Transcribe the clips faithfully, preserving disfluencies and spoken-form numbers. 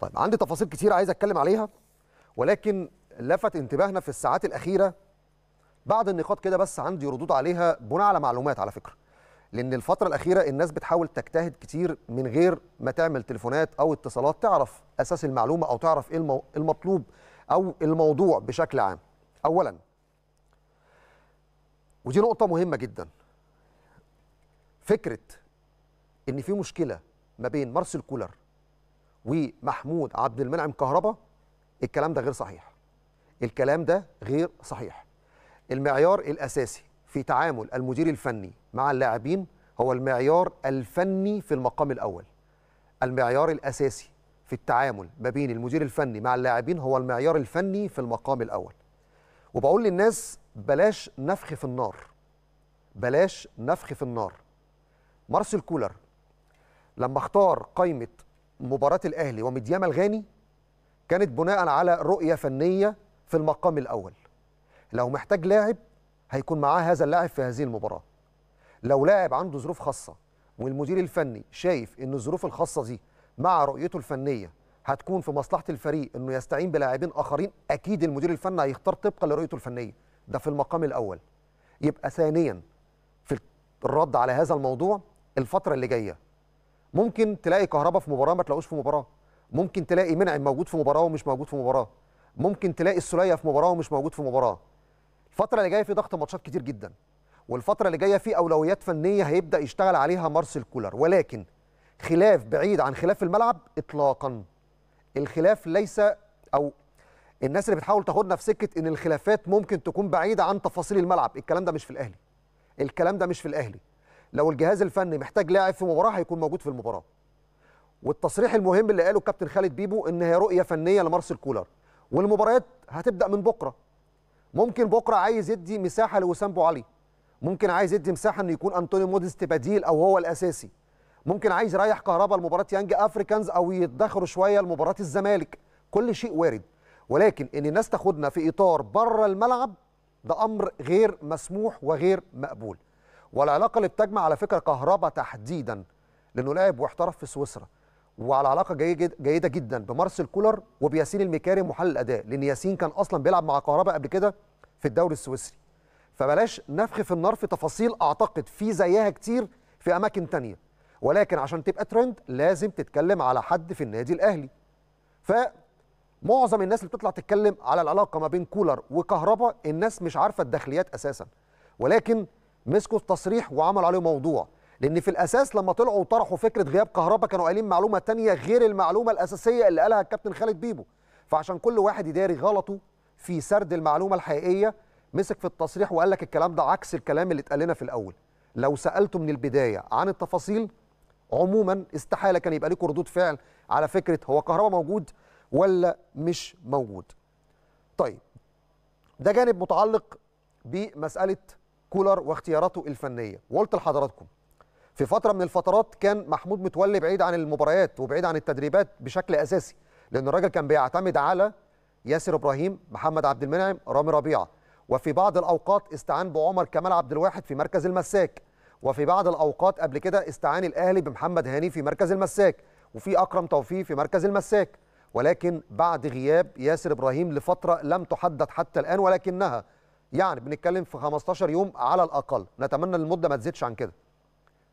طيب عندي تفاصيل كتير عايز اتكلم عليها، ولكن لفت انتباهنا في الساعات الاخيره بعض النقاط كده، بس عندي ردود عليها بناء على معلومات على فكره، لان الفتره الاخيره الناس بتحاول تجتهد كتير من غير ما تعمل تليفونات او اتصالات تعرف اساس المعلومه او تعرف ايه المطلوب او الموضوع بشكل عام. اولا، ودي نقطه مهمه جدا، فكره ان في مشكله ما بين مارسيل كولر ومحمود عبد المنعم كهربا، الكلام ده غير صحيح. الكلام ده غير صحيح. المعيار الاساسي في تعامل المدير الفني مع اللاعبين هو المعيار الفني في المقام الاول. المعيار الاساسي في التعامل ما بين المدير الفني مع اللاعبين هو المعيار الفني في المقام الاول. وبقول للناس بلاش نفخ في النار. بلاش نفخ في النار. مارسيل كولر لما اختار قائمه مباراة الأهلي وميديام الغاني كانت بناء على رؤية فنية في المقام الأول. لو محتاج لاعب هيكون معاه هذا اللاعب في هذه المباراة. لو لاعب عنده ظروف خاصة والمدير الفني شايف إن الظروف الخاصة دي مع رؤيته الفنية هتكون في مصلحة الفريق إنه يستعين بلاعبين آخرين، أكيد المدير الفني هيختار طبقا لرؤيته الفنية. ده في المقام الأول. يبقى ثانيا في الرد على هذا الموضوع، الفترة اللي جاية ممكن تلاقي كهربا في مباراه ما تلاقوش في مباراه، ممكن تلاقي منعم موجود في مباراه ومش موجود في مباراه، ممكن تلاقي السليه في مباراه ومش موجود في مباراه. الفتره اللي جايه في ضغط ماتشات كتير جدا، والفتره اللي جايه في اولويات فنيه هيبدا يشتغل عليها مارسيل كولر. ولكن خلاف بعيد عن خلاف الملعب اطلاقا. الخلاف ليس، او الناس اللي بتحاول تاخدنا في سكه ان الخلافات ممكن تكون بعيده عن تفاصيل الملعب، الكلام ده مش في الاهلي. الكلام ده مش في الاهلي. لو الجهاز الفني محتاج لاعب في مباراه هيكون موجود في المباراه. والتصريح المهم اللي قاله الكابتن خالد بيبو ان هي رؤيه فنيه لمارسيل كولر، والمباريات هتبدا من بكره. ممكن بكره عايز يدي مساحه لوسام ابو علي، ممكن عايز يدي مساحه ان يكون انطونيو موديست بديل او هو الاساسي، ممكن عايز يريح كهربا لمباراه يانج افريكانز او يتدخروا شويه لمباراه الزمالك. كل شيء وارد، ولكن ان الناس تاخدنا في اطار بره الملعب ده امر غير مسموح وغير مقبول. والعلاقه اللي بتجمع على فكره كهربا تحديدا، لانه لاعب واحترف في سويسرا، وعلى علاقه جيده جدا بمارسيل كولر وبياسين المكاري محلل الاداء، لان ياسين كان اصلا بيلعب مع كهربا قبل كده في الدوري السويسري. فبلاش نفخ في النار في تفاصيل اعتقد في زيها كتير في اماكن تانية، ولكن عشان تبقى ترند لازم تتكلم على حد في النادي الاهلي. فمعظم الناس اللي بتطلع تتكلم على العلاقه ما بين كولر وكهربا الناس مش عارفه الداخليات اساسا، ولكن مسكوا التصريح وعملوا عليه موضوع، لأن في الأساس لما طلعوا وطرحوا فكرة غياب كهربا كانوا قايلين معلومة تانية غير المعلومة الأساسية اللي قالها الكابتن خالد بيبو. فعشان كل واحد يداري غلطه في سرد المعلومة الحقيقية مسك في التصريح وقال لك الكلام ده عكس الكلام اللي اتقال لنا في الأول. لو سألته من البداية عن التفاصيل عموما استحالة كان يبقى لكم ردود فعل على فكرة هو كهربا موجود ولا مش موجود. طيب ده جانب متعلق بمسألة كولر واختياراته الفنيه. وقلت لحضراتكم في فتره من الفترات كان محمود متولي بعيد عن المباريات وبعيد عن التدريبات بشكل اساسي، لان الراجل كان بيعتمد على ياسر ابراهيم، محمد عبد المنعم، رامي ربيعه، وفي بعض الاوقات استعان بعمر كمال عبد الواحد في مركز المساك، وفي بعض الاوقات قبل كده استعان الاهلي بمحمد هاني في مركز المساك، وفي اكرم توفيق في مركز المساك. ولكن بعد غياب ياسر ابراهيم لفتره لم تحدد حتى الان، ولكنها يعني بنتكلم في خمستاشر يوم على الاقل، نتمنى المده ما تزيدش عن كده.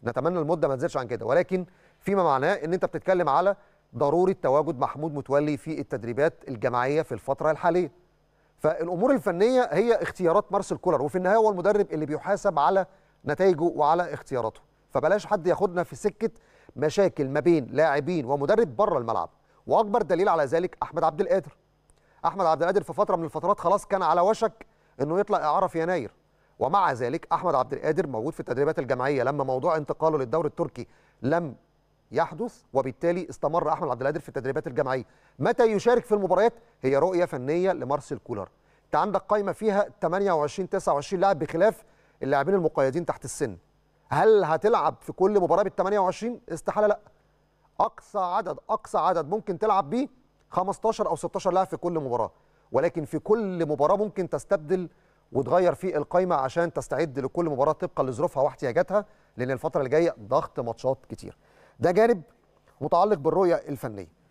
نتمنى المده ما تزيدش عن كده، ولكن فيما معناه ان انت بتتكلم على ضروره تواجد محمود متولي في التدريبات الجماعيه في الفتره الحاليه. فالامور الفنيه هي اختيارات مارسيل كولر، وفي النهايه هو المدرب اللي بيحاسب على نتائجه وعلى اختياراته. فبلاش حد ياخدنا في سكه مشاكل ما بين لاعبين ومدرب بره الملعب، واكبر دليل على ذلك احمد عبد القادر. احمد عبد القادر في فتره من الفترات خلاص كان على وشك انه يطلع اعاره في يناير، ومع ذلك احمد عبد القادر موجود في التدريبات الجماعيه لما موضوع انتقاله للدوري التركي لم يحدث، وبالتالي استمر احمد عبد القادر في التدريبات الجماعيه. متى يشارك في المباريات هي رؤيه فنيه لمارسيل كولر. انت عندك قائمه فيها تمنية وعشرين تسعة وعشرين لاعب بخلاف اللاعبين المقيدين تحت السن. هل هتلعب في كل مباراه بال تمنية وعشرين؟ استحاله لا. اقصى عدد اقصى عدد ممكن تلعب بيه خمستاشر او ستاشر لاعب في كل مباراه، ولكن في كل مباراه ممكن تستبدل وتغير في القايمه عشان تستعد لكل مباراه طبقا لظروفها واحتياجاتها، لان الفتره اللي جايه ضغط ماتشات كتير. ده جانب متعلق بالرؤيه الفنيه.